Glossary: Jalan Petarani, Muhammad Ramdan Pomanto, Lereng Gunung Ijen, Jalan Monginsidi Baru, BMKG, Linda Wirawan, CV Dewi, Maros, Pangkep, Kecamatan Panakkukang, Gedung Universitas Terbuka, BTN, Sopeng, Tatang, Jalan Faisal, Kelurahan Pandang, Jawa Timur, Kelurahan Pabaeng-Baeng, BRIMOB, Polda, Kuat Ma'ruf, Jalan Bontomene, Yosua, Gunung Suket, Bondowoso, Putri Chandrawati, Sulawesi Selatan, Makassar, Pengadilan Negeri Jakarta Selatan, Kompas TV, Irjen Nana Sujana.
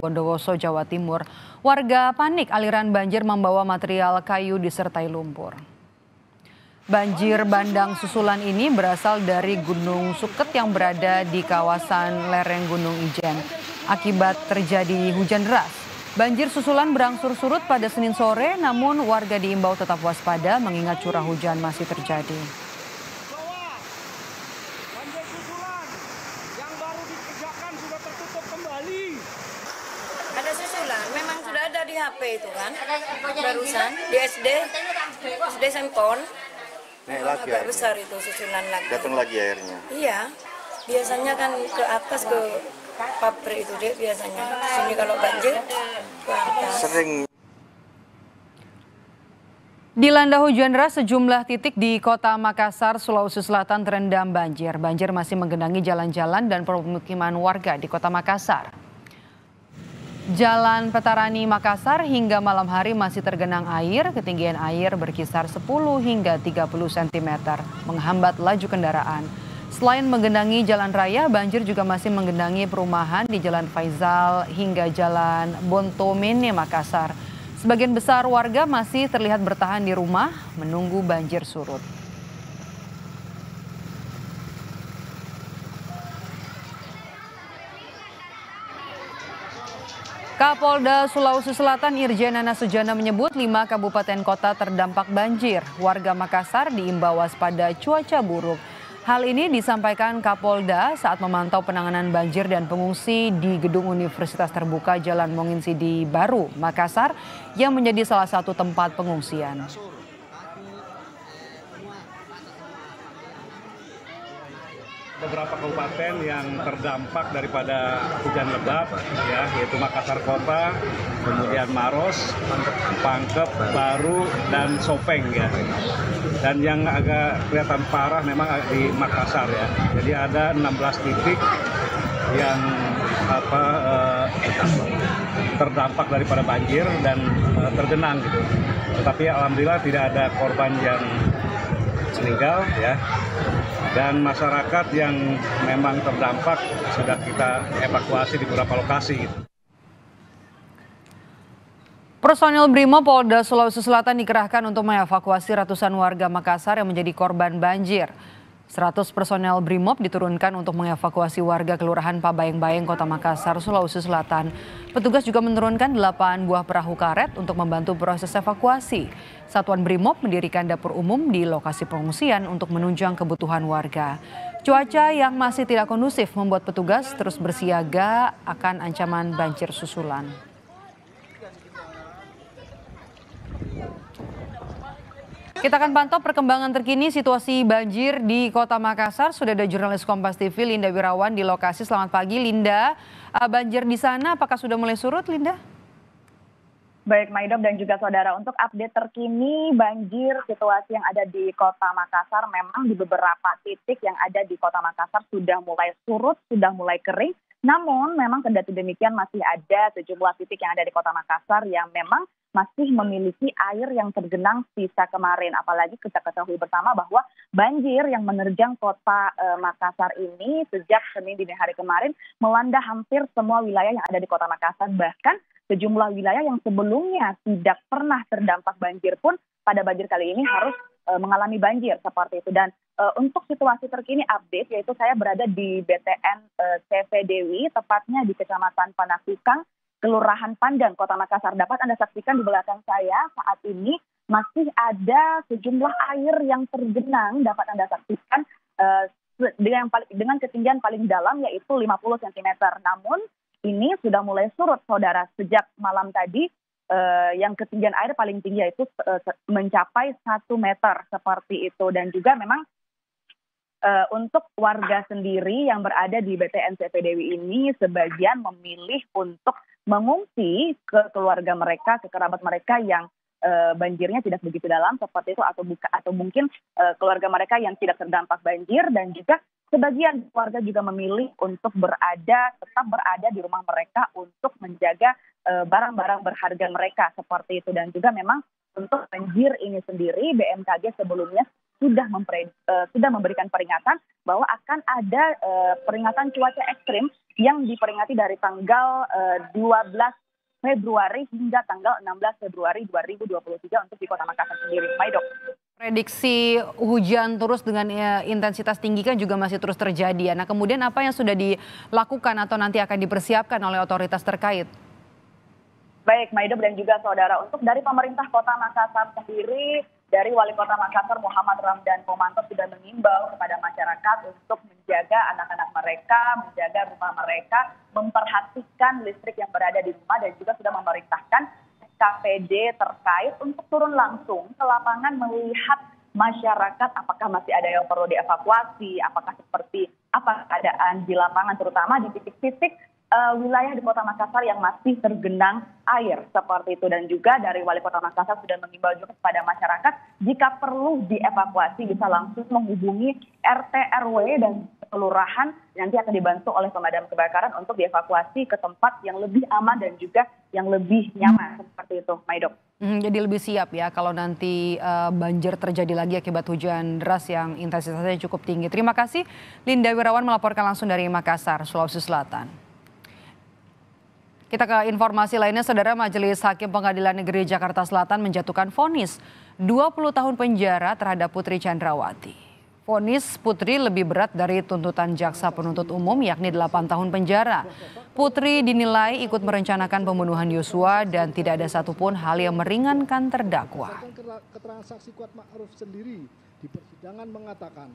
Bondowoso, Jawa Timur. Warga panik aliran banjir membawa material kayu disertai lumpur. Banjir bandang susulan ini berasal dari Gunung Suket yang berada di kawasan lereng Gunung Ijen. Akibat terjadi hujan deras, banjir susulan berangsur surut pada Senin sore, namun warga diimbau tetap waspada mengingat curah hujan masih terjadi. HP itu kan barusan di SD Sempon agak besar itu susulan lagi. Datang lagi airnya. Iya, biasanya kan ke atas ke pabrik itu deh biasanya. Sini kalau banjir ke atas. Sering. Dilanda hujan deras, sejumlah titik di kota Makassar, Sulawesi Selatan terendam banjir. Banjir masih menggenangi jalan-jalan dan permukiman warga di kota Makassar. Jalan Petarani Makassar hingga malam hari masih tergenang air, ketinggian air berkisar 10 hingga 30 cm, menghambat laju kendaraan. Selain menggenangi jalan raya, banjir juga masih menggenangi perumahan di Jalan Faisal hingga Jalan Bontomene Makassar. Sebagian besar warga masih terlihat bertahan di rumah menunggu banjir surut. Kapolda Sulawesi Selatan Irjen Nana Sujana menyebut 5 kabupaten kota terdampak banjir. Warga Makassar diimbau waspada cuaca buruk. Hal ini disampaikan Kapolda saat memantau penanganan banjir dan pengungsi di Gedung Universitas Terbuka Jalan Monginsidi Baru, Makassar, yang menjadi salah satu tempat pengungsian. Beberapa kabupaten yang terdampak daripada hujan lebat, ya, yaitu Makassar Kota, kemudian Maros, Pangkep, Baru, dan Sopeng, ya. Dan yang agak kelihatan parah memang di Makassar, ya. Jadi ada 16 titik yang terdampak daripada banjir dan tergenang, gitu. Tetapi alhamdulillah tidak ada korban yang meninggal, ya. Dan masyarakat yang memang terdampak sudah kita evakuasi di beberapa lokasi. Personil BRIMOB Polda Sulawesi Selatan dikerahkan untuk mengevakuasi ratusan warga Makassar yang menjadi korban banjir. 100 personel BRIMOB diturunkan untuk mengevakuasi warga Kelurahan Pabaeng-Baeng, Kota Makassar, Sulawesi Selatan. Petugas juga menurunkan 8 buah perahu karet untuk membantu proses evakuasi. Satuan BRIMOB mendirikan dapur umum di lokasi pengungsian untuk menunjang kebutuhan warga. Cuaca yang masih tidak kondusif membuat petugas terus bersiaga akan ancaman banjir susulan. Kita akan pantau perkembangan terkini situasi banjir di Kota Makassar. Sudah ada jurnalis Kompas TV Linda Wirawan di lokasi. Selamat pagi Linda. Banjir di sana apakah sudah mulai surut Linda? Baik Maidom dan juga saudara, untuk update terkini banjir situasi yang ada di Kota Makassar, memang di beberapa titik yang ada di Kota Makassar sudah mulai surut, sudah mulai kering. Namun memang kendati demikian masih ada sejumlah titik yang ada di Kota Makassar yang memang masih memiliki air yang tergenang sisa kemarin. Apalagi kita ketahui bersama bahwa banjir yang menerjang Kota Makassar ini sejak Senin dini hari kemarin melanda hampir semua wilayah yang ada di Kota Makassar. Bahkan sejumlah wilayah yang sebelumnya tidak pernah terdampak banjir pun pada banjir kali ini harus mengalami banjir seperti itu. Dan untuk situasi terkini update, yaitu saya berada di BTN CV Dewi, tepatnya di Kecamatan Panakkukang, Kelurahan Pandang, Kota Makassar. Dapat Anda saksikan di belakang saya saat ini masih ada sejumlah air yang tergenang. Dapat Anda saksikan dengan ketinggian paling dalam yaitu 50 cm. Namun ini sudah mulai surut, saudara. Sejak malam tadi, yang ketinggian air paling tinggi yaitu mencapai 1 meter seperti itu. Dan juga memang untuk warga sendiri yang berada di BTN CV Dewi ini sebagian memilih untuk mengungsi ke keluarga mereka, ke kerabat mereka yang banjirnya tidak begitu dalam seperti itu, atau mungkin keluarga mereka yang tidak terdampak banjir. Dan juga sebagian warga juga memilih untuk tetap berada di rumah mereka untuk menjaga barang-barang berharga mereka seperti itu. Dan juga memang untuk banjir ini sendiri BMKG sebelumnya sudah memberikan peringatan bahwa akan ada peringatan cuaca ekstrim yang diperingati dari tanggal 12 Februari hingga tanggal 16 Februari 2023 untuk di Kota Makassar sendiri. Maidok. Prediksi hujan terus dengan intensitas tinggi kan juga masih terus terjadi. Nah, kemudian apa yang sudah dilakukan atau nanti akan dipersiapkan oleh otoritas terkait? Baik, Maidop dan juga saudara, untuk dari pemerintah Kota Makassar sendiri, dari Wali Kota Makassar Muhammad Ramdan Pomanto sudah mengimbau kepada masyarakat untuk menjaga anak-anak mereka, menjaga rumah mereka, memperhatikan listrik yang berada di rumah, dan juga sudah memerintahkan KPD terkait untuk turun langsung ke lapangan melihat masyarakat apakah masih ada yang perlu dievakuasi, apakah seperti apa keadaan di lapangan, terutama di titik-titik wilayah di Kota Makassar yang masih tergenang air seperti itu. Dan juga dari Wali Kota Makassar sudah mengimbau juga kepada masyarakat jika perlu dievakuasi bisa langsung menghubungi RT RW dan kelurahan, nanti akan dibantu oleh pemadam kebakaran untuk dievakuasi ke tempat yang lebih aman dan juga yang lebih nyaman seperti itu, Maidok. Jadi lebih siap ya kalau nanti banjir terjadi lagi akibat hujan deras yang intensitasnya cukup tinggi. Terima kasih Linda Wirawan melaporkan langsung dari Makassar, Sulawesi Selatan. Kita ke informasi lainnya, saudara. Majelis Hakim Pengadilan Negeri Jakarta Selatan menjatuhkan vonis 20 tahun penjara terhadap Putri Chandrawati. Vonis Putri lebih berat dari tuntutan jaksa penuntut umum yakni 8 tahun penjara. Putri dinilai ikut merencanakan pembunuhan Yosua dan tidak ada satupun hal yang meringankan terdakwa. Keterangan saksi Kuat Ma'ruf sendiri di persidangan mengatakan